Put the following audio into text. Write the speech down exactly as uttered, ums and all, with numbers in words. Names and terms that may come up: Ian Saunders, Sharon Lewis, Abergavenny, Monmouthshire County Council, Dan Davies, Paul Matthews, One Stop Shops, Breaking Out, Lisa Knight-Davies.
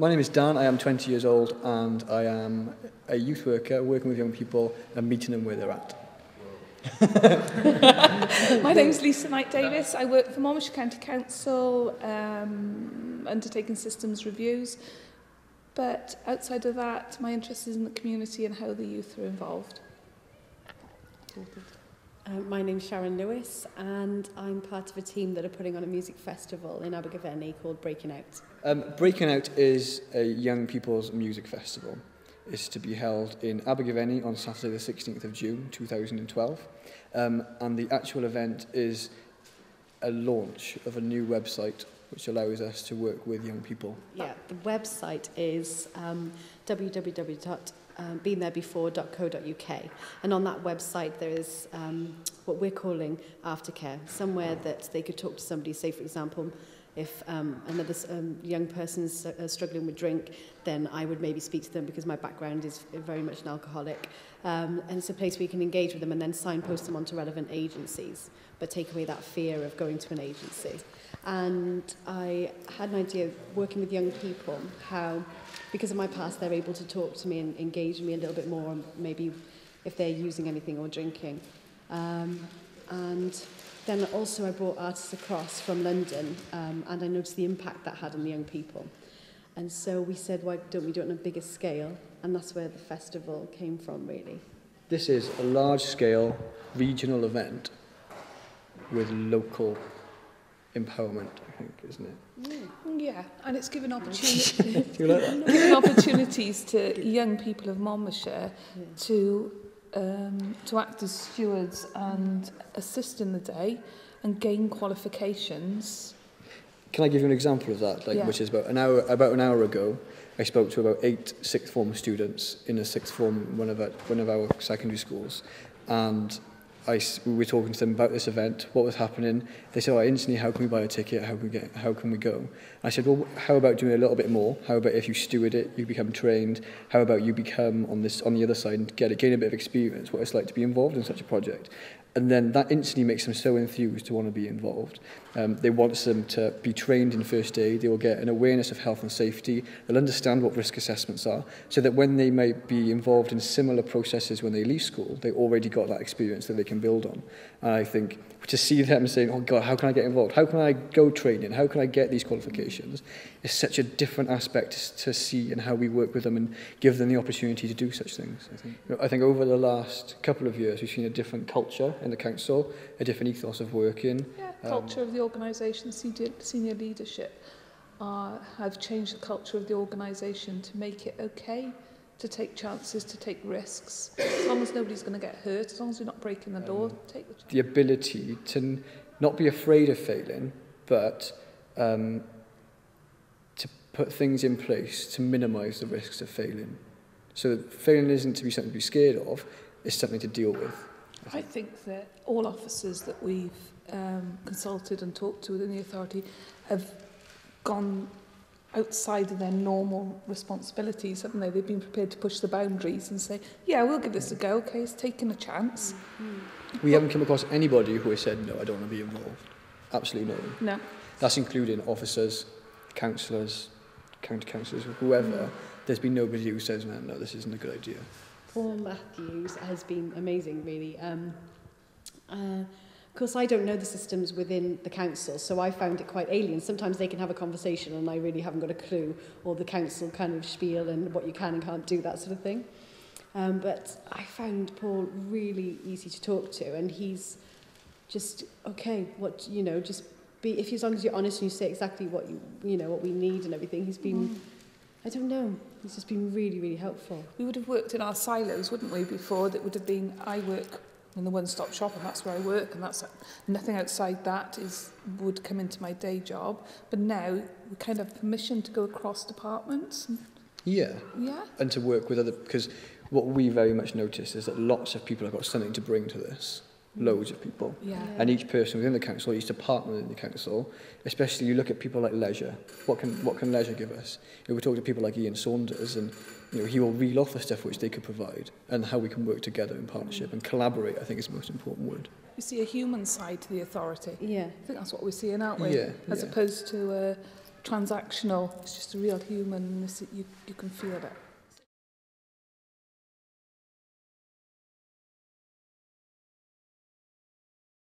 My name is Dan, I am twenty years old, and I am a youth worker working with young people and meeting them where they're at. My name's Lisa Knight-Davies, I work for Monmouthshire County Council, um, undertaking systems reviews, but outside of that, my interest is in the community and how the youth are involved. Uh, my name's Sharon Lewis, and I'm part of a team that are putting on a music festival in Abergavenny called Breaking Out. Um, Breaking Out is a young people's music festival. It's to be held in Abergavenny on Saturday the sixteenth of June two thousand twelve, um, and the actual event is a launch of a new website which allows us to work with young people. Yeah, the website is um, w w w dot Um, been there before dot co dot u k, and on that website there is um, what we're calling aftercare, somewhere that they could talk to somebody. Say, for example, if um, another um, young person's uh, struggling with drink, then I would maybe speak to them because my background is very much an alcoholic, um, and it's a place where you can engage with them and then signpost them onto relevant agencies, but take away that fear of going to an agency. And I had an idea working with young people how, because of my past, they're able to talk to me and engage me a little bit more, maybe if they're using anything or drinking. Um, and then also I brought artists across from London, um, and I noticed the impact that had on the young people. And so we said, why don't we do it on a bigger scale? And that's where the festival came from, really. This is a large-scale regional event with local empowerment, I think, isn't it? Yeah, yeah. And it's given opportunity, given opportunities to young people of Monmouthshire, yeah, to um, to act as stewards and assist in the day and gain qualifications. Can I give you an example of that? Like, yeah. Which is about an hour about an hour ago, I spoke to about eight sixth form students in a sixth form one of our, one of our secondary schools, and I, we were talking to them about this event, what was happening. They said, oh, instantly, how can we buy a ticket? How can we, get, how can we go? I said, well, how about doing a little bit more? How about if you steward it, you become trained? How about you become on this on the other side and get, gain a bit of experience, what it's like to be involved in such a project? And then that instantly makes them so enthused to want to be involved. Um, they want them to be trained in first aid. They will get an awareness of health and safety. They'll understand what risk assessments are, so that when they may be involved in similar processes when they leave school, they already got that experience that they can build on. And I think to see them saying, oh God, how can I get involved? How can I go training? How can I get these qualifications? It's such a different aspect to see, and how we work with them and give them the opportunity to do such things. I think, you know, I think over the last couple of years, we've seen a different culture in the council, a different ethos of working. Yeah, culture um, of the organisation, senior, senior leadership uh, have changed the culture of the organisation to make it okay to take chances, to take risks. As long as nobody's going to get hurt, as long as you're not breaking the door, um, take the chance. The ability to not be afraid of failing, but um, to put things in place to minimise the risks of failing. So that failing isn't to be something to be scared of, it's something to deal with. I think, I think that all officers that we've um, consulted and talked to within the authority have gone outside of their normal responsibilities, haven't they? They've been prepared to push the boundaries and say, yeah, we'll give this a go, okay, it's taking a chance. Mm-hmm. We but haven't come across anybody who has said, no, I don't want to be involved. Absolutely no. No. That's including officers, councillors, county councillors, whoever. Mm-hmm. There's been nobody who says, no, no, this isn't a good idea. Paul Matthews has been amazing, really. Um, uh, Of course, I don't know the systems within the council, so I found it quite alien. Sometimes they can have a conversation and I really haven't got a clue, or the council kind of spiel and what you can and can't do, that sort of thing. Um, but I found Paul really easy to talk to, and he's just, okay, what, you know, just be, if as long as you're honest and you say exactly what you, you know, what we need and everything, he's been... Mm. I don't know. It's just been really, really helpful. We would have worked in our silos, wouldn't we, before? That would have been, I work in the one-stop shop, and that's where I work, and that's nothing outside that is would come into my day job. But now we kind of have permission to go across departments. And, yeah. Yeah. And to work with other, because what we very much notice is that lots of people have got something to bring to this. Loads of people. Yeah. And each person within the council, each department in the council, especially you look at people like leisure. What can what can leisure give us? You know, we talk to people like Ian Saunders, and you know, he will reel off the stuff which they could provide, and how we can work together in partnership and collaborate, I think, is the most important word. We see a human side to the authority. Yeah. I think that's what we're seeing, aren't we? Yeah. As yeah. opposed to a, transactional. It's just a real human. You, you can feel it.